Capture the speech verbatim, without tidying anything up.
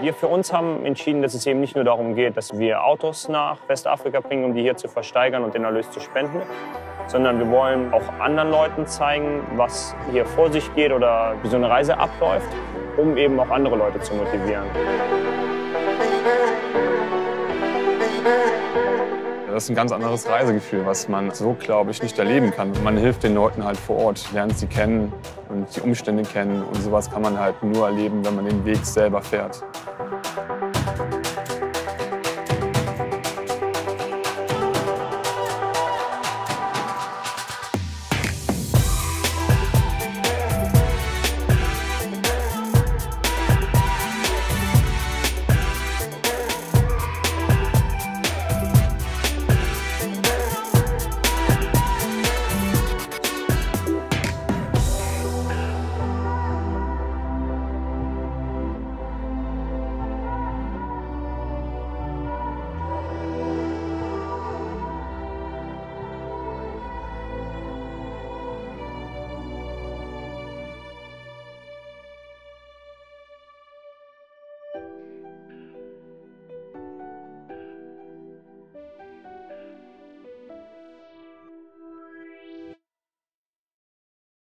Wir für uns haben entschieden, dass es eben nicht nur darum geht, dass wir Autos nach Westafrika bringen, um die hier zu versteigern und den Erlös zu spenden, sondern wir wollen auch anderen Leuten zeigen, was hier vor sich geht oder wie so eine Reise abläuft, um eben auch andere Leute zu motivieren. Das ist ein ganz anderes Reisegefühl, was man so, glaube ich, nicht erleben kann. Man hilft den Leuten halt vor Ort, lernt sie kennen und die Umstände kennen. Und sowas kann man halt nur erleben, wenn man den Weg selber fährt.